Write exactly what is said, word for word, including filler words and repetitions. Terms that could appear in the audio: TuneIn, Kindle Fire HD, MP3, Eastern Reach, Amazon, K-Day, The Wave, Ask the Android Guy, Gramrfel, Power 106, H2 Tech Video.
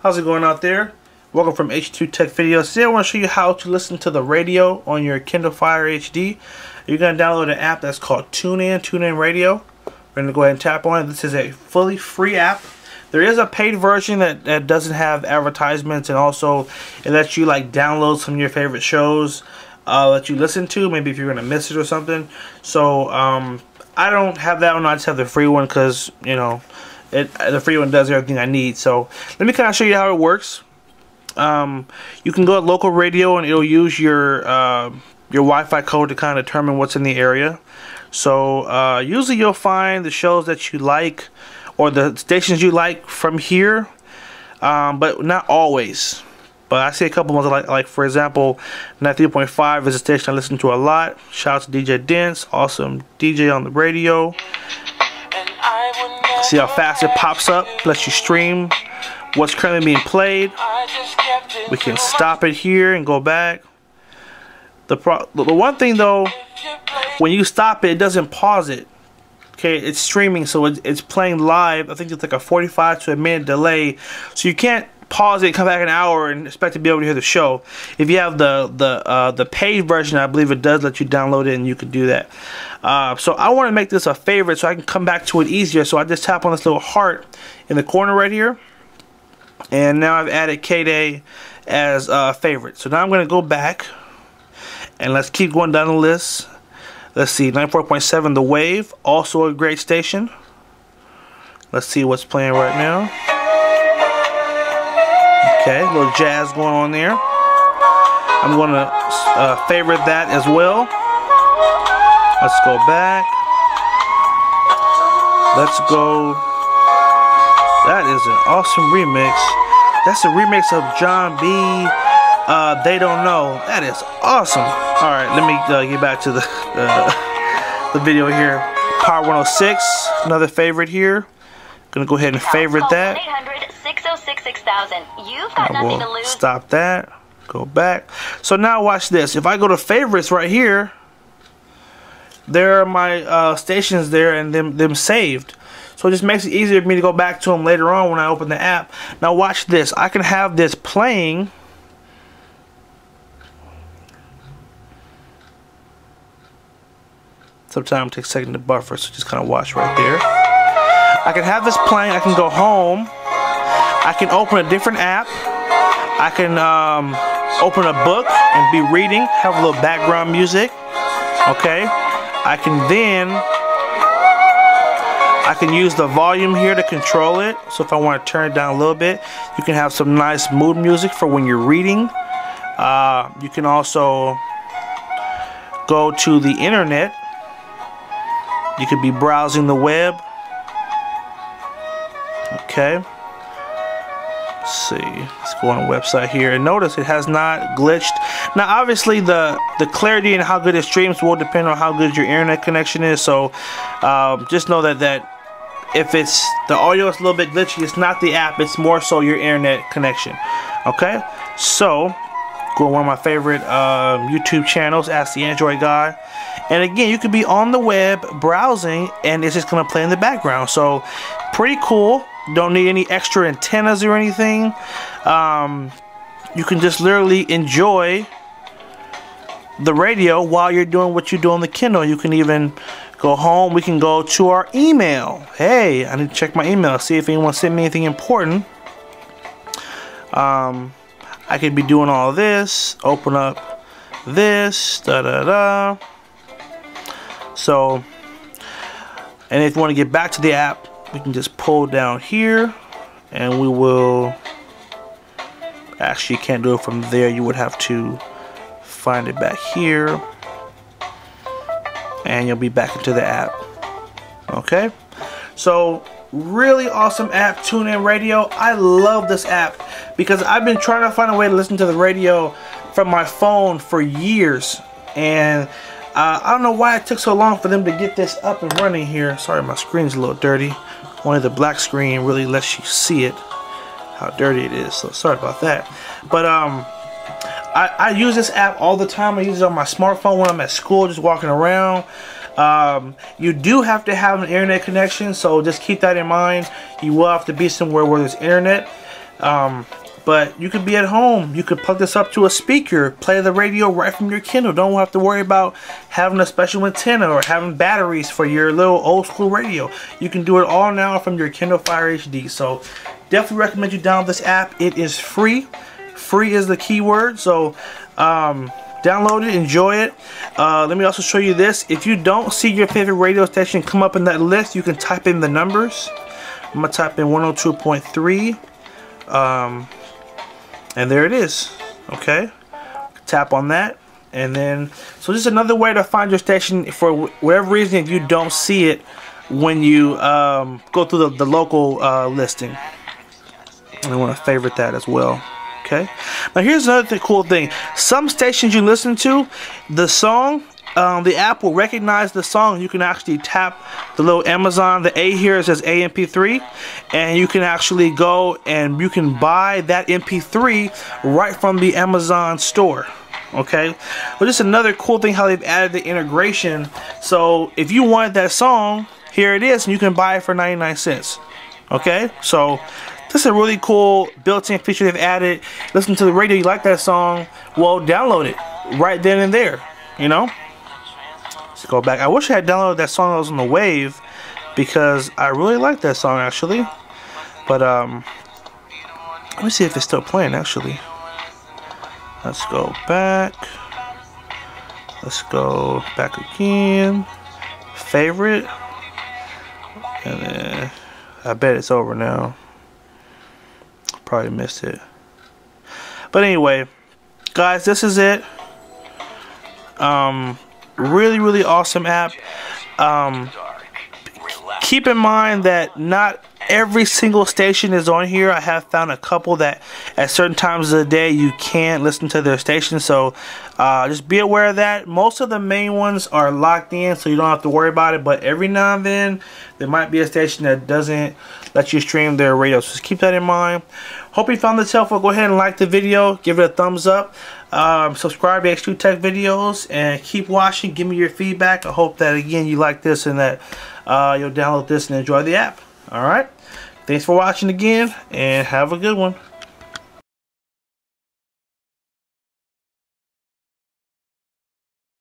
How's it going out there? Welcome from H two Tech Video. Today I want to show you how to listen to the radio on your Kindle Fire H D. You're going to download an app that's called TuneIn, TuneIn Radio. We're going to go ahead and tap on it. This is a fully free app. There is a paid version that, that doesn't have advertisements, and also it lets you like download some of your favorite shows uh, that you listen to, maybe if you're going to miss it or something. So um, I don't have that one. I just have the free one because, you know, It, the free one does everything I need. So let me kind of show you how it works. Um, you can go to local radio and it'll use your uh, your Wi-Fi code to kind of determine what's in the area. So uh, usually you'll find the shows that you like or the stations you like from here, um, but not always. But I see a couple ones I like, like for example, ninety-three point five is a station I listen to a lot. Shout out to D J Dance, awesome D J on the radio. See how fast it pops up, lets you stream what's currently being played. We can stop it here and go back. The, pro the one thing though, when you stop it, it doesn't pause it. Okay, it's streaming, so it, it's playing live. I think it's like a forty-five to a minute delay, so you can't pause it, come back an hour, and expect to be able to hear the show. If you have the the uh, the paid version, I believe it does let you download it, and you could do that. Uh, so I want to make this a favorite, so I can come back to it easier. So I just tap on this little heart in the corner right here, and now I've added K-Day as a uh, favorite. So now I'm going to go back, and let's keep going down the list. Let's see, ninety-four point seven, The Wave, also a great station. Let's see what's playing right now. Okay, a little jazz going on there. I'm going to uh, favorite that as well. Let's go back. Let's go. That is an awesome remix. That's a remix of John B. Uh, They Don't Know. That is awesome. All right, let me uh, get back to the, uh, the video here. Power one oh six, another favorite here. Gonna go ahead and favorite that. You've got nothing to lose. Stop that. Go back. So now watch this. If I go to favorites right here, there are my uh, stations there and them them saved. So it just makes it easier for me to go back to them later on when I open the app. Now watch this. I can have this playing. Sometimes it takes a second to buffer, so just kind of watch right there. I can have this playing. I can go home. I can open a different app. I can um, open a book and be reading, have a little background music. Okay, I can then I can use the volume here to control it. So if I want to turn it down a little bit, you can have some nice mood music for when you're reading. Uh, you can also go to the internet. You could be browsing the web. Okay. Let's see, let's go on the website here and notice it has not glitched. Now obviously the the clarity and how good it streams will depend on how good your internet connection is, so um, just know that that if it's the audio is a little bit glitchy, it's not the app, it's more so your internet connection. Okay, so go to one of my favorite uh, YouTube channels, Ask the Android Guy, and again you could be on the web browsing and it's just gonna play in the background, so pretty cool. Don't need any extra antennas or anything. Um, you can just literally enjoy the radio while you're doing what you do on the Kindle. You can even go home. We can go to our email. Hey, I need to check my email, see if anyone sent me anything important. Um, I could be doing all this. Open up this. Da da da. So, and if you want to get back to the app, we can just pull down here and we will actually can't do it from there. You would have to find it back here and you'll be back into the app. Okay, so really awesome app, TuneIn Radio. I love this app because I've been trying to find a way to listen to the radio from my phone for years, and Uh, I don't know why it took so long for them to get this up and running here. Sorry, my screen's a little dirty. Only the black screen really lets you see it, how dirty it is. So sorry about that. But um, I, I use this app all the time. I use it on my smartphone when I'm at school, just walking around. Um, you do have to have an internet connection, so just keep that in mind. You will have to be somewhere where there's internet. Um, but you could be at home. You could plug this up to a speaker, play the radio right from your Kindle. Don't have to worry about having a special antenna or having batteries for your little old school radio. You can do it all now from your Kindle Fire H D. So definitely recommend you download this app. It is free. Free is the keyword. So um, download it, enjoy it. Uh, let me also show you this. If you don't see your favorite radio station come up in that list, you can type in the numbers. I'm going to type in one oh two point three. Um, and there it is. Okay, tap on that, and then so just another way to find your station for whatever reason if you don't see it when you um, go through the, the local uh, listing. And I want to favorite that as well. Okay, now here's another th- cool thing. Some stations you listen to, the song, um, the app will recognize the song. You can actually tap the little Amazon, the A here, it says A M P three, and you can actually go and you can buy that M P three right from the Amazon store. Okay, but just another cool thing how they've added the integration. So if you wanted that song, here it is, and you can buy it for ninety-nine cents. Okay, so this is a really cool built-in feature they've added. Listen to the radio, you like that song, well, download it right then and there, you know? Let's go back. I wish I had downloaded that song that was on The Wave because I really like that song, actually. But, um, let me see if it's still playing, actually. Let's go back. Let's go back again. Favorite. And then, I bet it's over now. Probably missed it, but anyway, guys, this is it. Um, really, really awesome app. Um, keep in mind that not every single station is on here. I have found a couple that at certain times of the day you can't listen to their station, so uh, just be aware of that. Most of the main ones are locked in, so you don't have to worry about it, but every now and then there might be a station that doesn't let you stream their radio, so just keep that in mind. Hope you found this helpful. Go ahead and like the video, give it a thumbs up, um, subscribe to H two Tech Videos, and keep watching. Give me your feedback. I hope that again you like this and that uh, you'll download this and enjoy the app. Alright, thanks for watching again, and have a good one.